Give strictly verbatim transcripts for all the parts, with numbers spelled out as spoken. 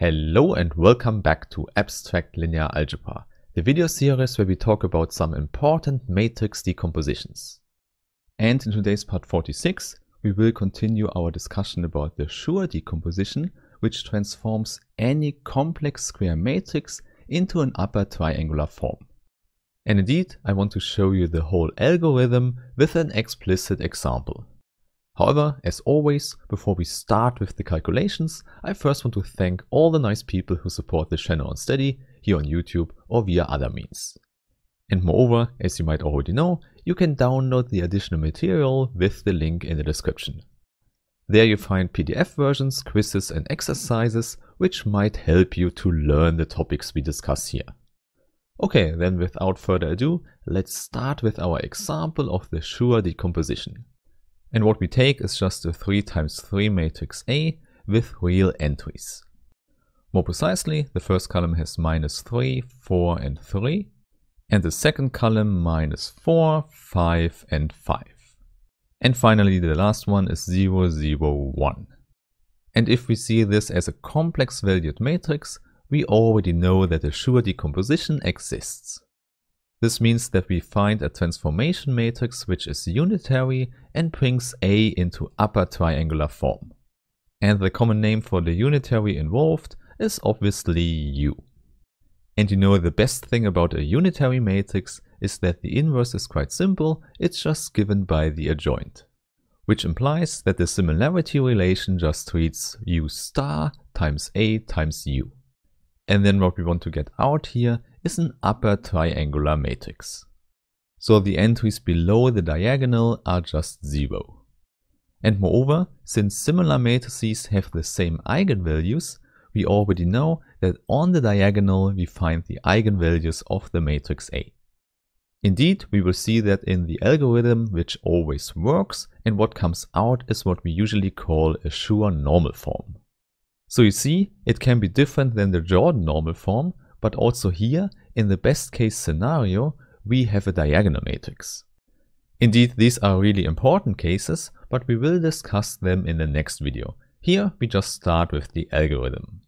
Hello and welcome back to Abstract Linear Algebra, the video series where we talk about some important matrix decompositions. And in today's part forty-six, we will continue our discussion about the Schur decomposition, which transforms any complex square matrix into an upper triangular form. And indeed, I want to show you the whole algorithm with an explicit example. However, as always, before we start with the calculations, I first want to thank all the nice people who support the channel on Steady, here on YouTube or via other means. And moreover, as you might already know, you can download the additional material with the link in the description. There you find P D F versions, quizzes and exercises, which might help you to learn the topics we discuss here. Okay, then without further ado, let's start with our example of the Schur decomposition. And what we take is just a three times three matrix A with real entries. More precisely, the first column has minus three, four and three, and the second column minus four, five and five. And finally the last one is zero, zero, one. And if we see this as a complex valued matrix, we already know that a Schur decomposition exists. This means that we find a transformation matrix which is unitary and brings A into upper triangular form. And the common name for the unitary involved is obviously U. And you know the best thing about a unitary matrix is that the inverse is quite simple, it's just given by the adjoint. Which implies that the similarity relation just reads U star times A times U. And then what we want to get out here is an upper triangular matrix. So the entries below the diagonal are just zero. And moreover, since similar matrices have the same eigenvalues, we already know that on the diagonal we find the eigenvalues of the matrix A. Indeed, we will see that in the algorithm which always works, and what comes out is what we usually call a Schur normal form. So you see, it can be different than the Jordan normal form, but also here, in the best case scenario, we have a diagonal matrix. Indeed, these are really important cases, but we will discuss them in the next video. Here, we just start with the algorithm.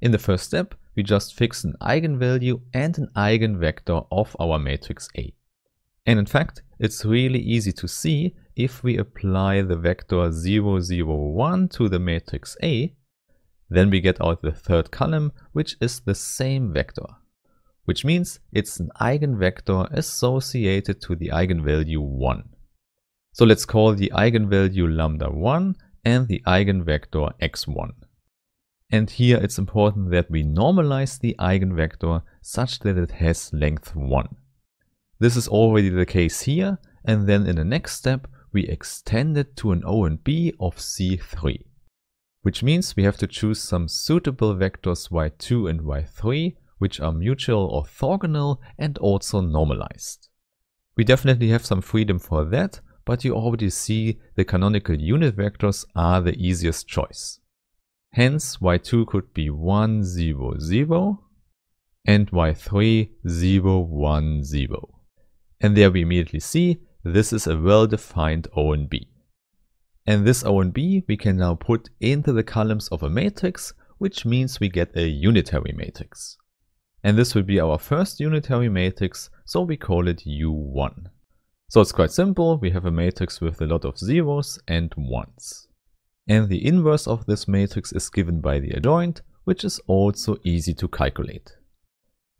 In the first step, we just fix an eigenvalue and an eigenvector of our matrix A. And in fact, it's really easy to see if we apply the vector zero, zero, one to the matrix A. Then we get out the third column, which is the same vector, which means it's an eigenvector associated to the eigenvalue one. So let's call the eigenvalue lambda one and the eigenvector x one. And here it's important that we normalize the eigenvector such that it has length one. This is already the case here, and then in the next step we extend it to an O and B of C three. Which means we have to choose some suitable vectors y two and y three, which are mutual orthogonal and also normalized. We definitely have some freedom for that, but you already see the canonical unit vectors are the easiest choice. Hence y two could be one, zero, zero and y three, zero, one, zero. And there we immediately see this is a well-defined O and B. And this O and B we can now put into the columns of a matrix, which means we get a unitary matrix. And this will be our first unitary matrix, so we call it U one. So it's quite simple, we have a matrix with a lot of zeros and ones. And the inverse of this matrix is given by the adjoint, which is also easy to calculate.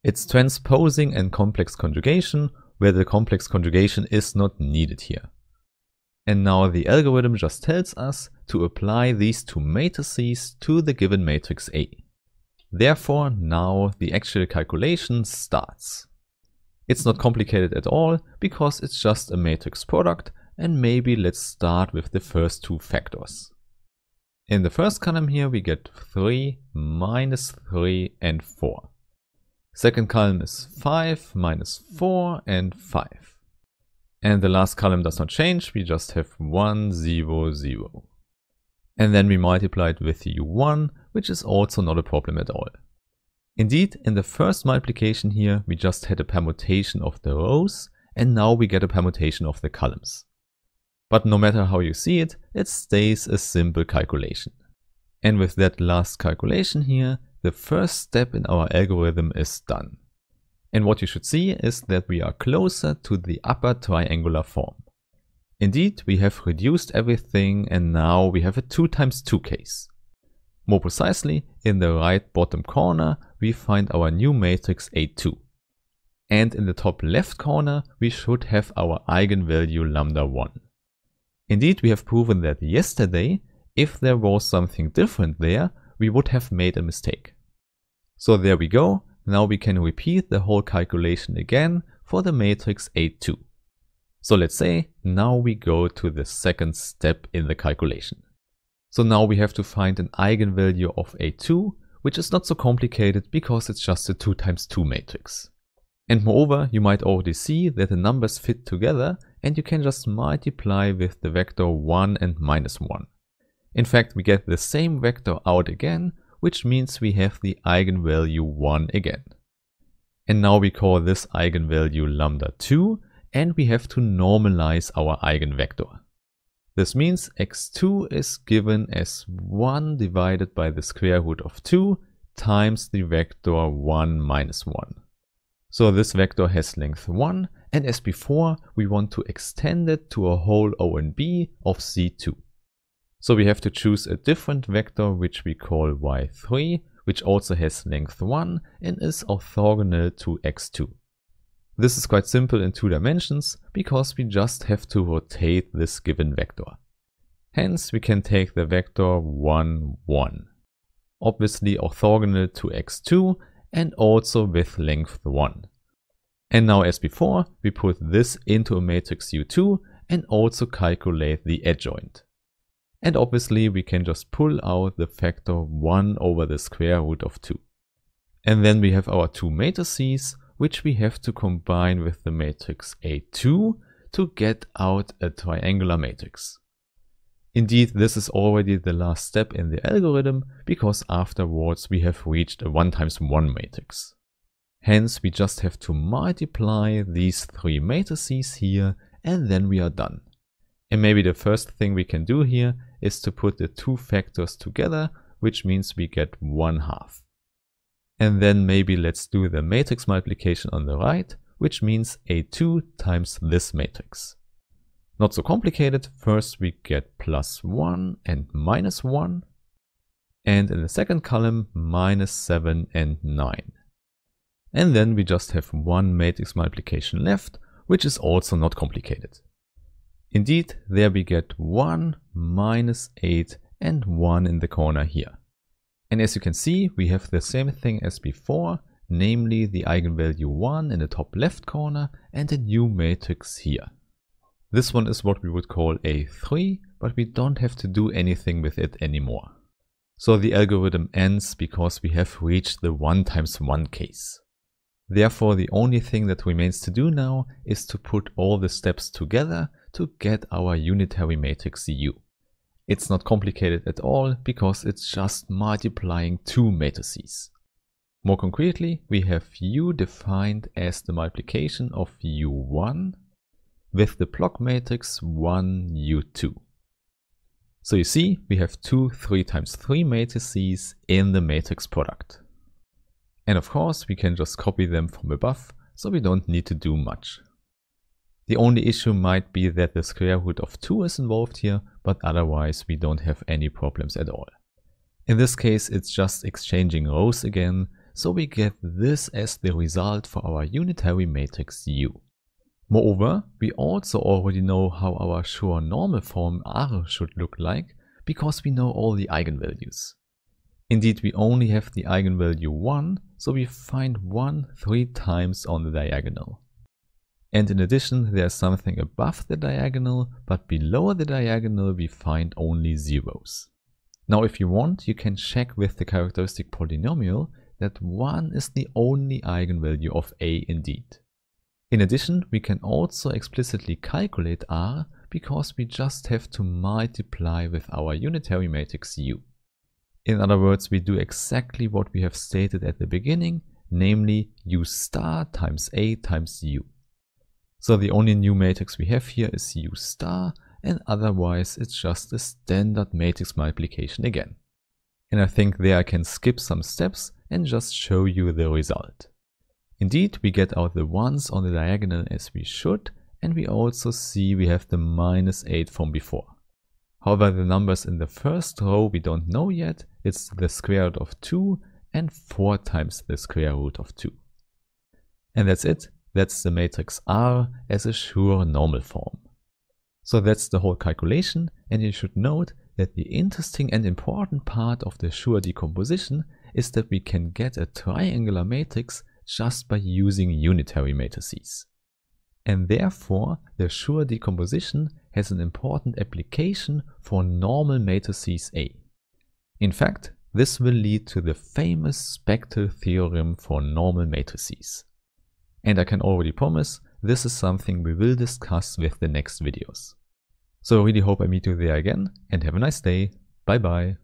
It's transposing and complex conjugation, where the complex conjugation is not needed here. And now the algorithm just tells us to apply these two matrices to the given matrix A. Therefore, now the actual calculation starts. It's not complicated at all, because it's just a matrix product, and maybe let's start with the first two factors. In the first column here we get three, minus three and four. Second column is five, minus four and five. And the last column does not change, we just have one, zero, zero. And then we multiply it with U one, which is also not a problem at all. Indeed, in the first multiplication here, we just had a permutation of the rows, and now we get a permutation of the columns. But no matter how you see it, it stays a simple calculation. And with that last calculation here, the first step in our algorithm is done. And what you should see is that we are closer to the upper triangular form. Indeed, we have reduced everything and now we have a two times two case. More precisely, in the right bottom corner we find our new matrix A two. And in the top left corner we should have our eigenvalue lambda one. Indeed, we have proven that yesterday, if there was something different there, we would have made a mistake. So there we go, now we can repeat the whole calculation again for the matrix A two. So let's say now we go to the second step in the calculation. So now we have to find an eigenvalue of A two, which is not so complicated because it's just a two times two matrix. And moreover, you might already see that the numbers fit together and you can just multiply with the vector one and minus one. In fact, we get the same vector out again, which means we have the eigenvalue one again. And now we call this eigenvalue lambda two, and we have to normalize our eigenvector. This means x two is given as one divided by the square root of two times the vector one minus one. So this vector has length one, and as before we want to extend it to a whole O and B of z two. So we have to choose a different vector which we call y three, which also has length one and is orthogonal to x two. This is quite simple in two dimensions because we just have to rotate this given vector. Hence we can take the vector one, one, obviously orthogonal to x two and also with length one. And now as before we put this into a matrix U two and also calculate the adjoint. And obviously we can just pull out the factor one over the square root of two. And then we have our two matrices, which we have to combine with the matrix A two to get out a triangular matrix. Indeed, this is already the last step in the algorithm because afterwards we have reached a one times one matrix. Hence we just have to multiply these three matrices here and then we are done. And maybe the first thing we can do here is to put the two factors together, which means we get one half. And then maybe let's do the matrix multiplication on the right, which means A two times this matrix. Not so complicated, first we get plus one and minus one, and in the second column minus seven and nine. And then we just have one matrix multiplication left, which is also not complicated. Indeed, there we get one, minus eight and one in the corner here. And as you can see, we have the same thing as before, namely the eigenvalue one in the top left corner and a new matrix here. This one is what we would call A three, but we don't have to do anything with it anymore. So the algorithm ends because we have reached the one times one case. Therefore, the only thing that remains to do now is to put all the steps together to get our unitary matrix U. It's not complicated at all because it's just multiplying two matrices. More concretely, we have U defined as the multiplication of U one with the block matrix one, U two. So you see, we have two three times three matrices in the matrix product. And of course, we can just copy them from above, so we don't need to do much. The only issue might be that the square root of two is involved here, but otherwise we don't have any problems at all. In this case, it's just exchanging rows again, so we get this as the result for our unitary matrix U. Moreover, we also already know how our Schur normal form R should look like, because we know all the eigenvalues. Indeed, we only have the eigenvalue one, so we find one three times on the diagonal. And in addition, there's something above the diagonal, but below the diagonal we find only zeros. Now if you want, you can check with the characteristic polynomial that one is the only eigenvalue of A indeed. In addition, we can also explicitly calculate R because we just have to multiply with our unitary matrix U. In other words, we do exactly what we have stated at the beginning, namely U star times A times U. So the only new matrix we have here is U star, and otherwise it's just a standard matrix multiplication again. and I think there I can skip some steps and just show you the result. Indeed, we get out the ones on the diagonal as we should, and we also see we have the minus eight from before. However, the numbers in the first row we don't know yet. It's the square root of two and four times the square root of two. And that's it. That's the matrix R as a Schur normal form. So that's the whole calculation, and you should note that the interesting and important part of the Schur decomposition is that we can get a triangular matrix just by using unitary matrices. And therefore, the Schur decomposition has an important application for normal matrices A. In fact, this will lead to the famous spectral theorem for normal matrices. And I can already promise, this is something we will discuss with the next videos. So I really hope I meet you there again, and have a nice day. Bye bye.